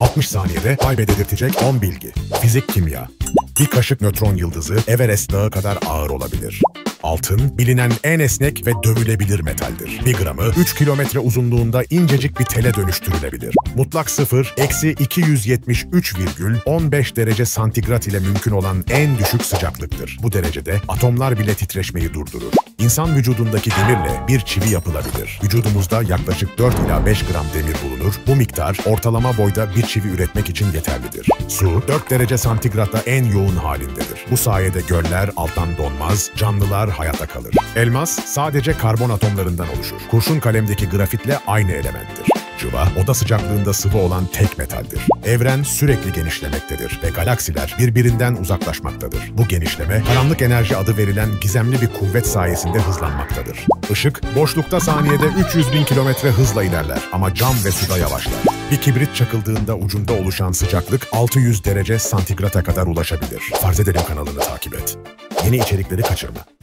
60 saniyede kaybededirtecek 10 bilgi. Fizik, kimya. Bir kaşık nötron yıldızı Everest Dağı kadar ağır olabilir. Altın, bilinen en esnek ve dövülebilir metaldir. Bir gramı 3 kilometre uzunluğunda incecik bir tele dönüştürülebilir. Mutlak sıfır, -273,15 derece santigrat ile mümkün olan en düşük sıcaklıktır. Bu derecede atomlar bile titreşmeyi durdurur. İnsan vücudundaki demirle bir çivi yapılabilir. Vücudumuzda yaklaşık 4 ila 5 gram demir bulunur. Bu miktar ortalama boyda bir çivi üretmek için yeterlidir. Su, 4 derece santigratta en yoğun halindedir. Bu sayede göller alttan donmaz, canlılar hayata kalır. Elmas sadece karbon atomlarından oluşur. Kurşun kalemdeki grafitle aynı elementtir. Cıva, oda sıcaklığında sıvı olan tek metaldir. Evren sürekli genişlemektedir ve galaksiler birbirinden uzaklaşmaktadır. Bu genişleme, karanlık enerji adı verilen gizemli bir kuvvet sayesinde hızlanmaktadır. Işık, boşlukta saniyede 300.000 kilometre hızla ilerler ama cam ve suda yavaşlar. Bir kibrit çakıldığında ucunda oluşan sıcaklık 600 derece santigrata kadar ulaşabilir. Farzedelim kanalını takip et. Yeni içerikleri kaçırma.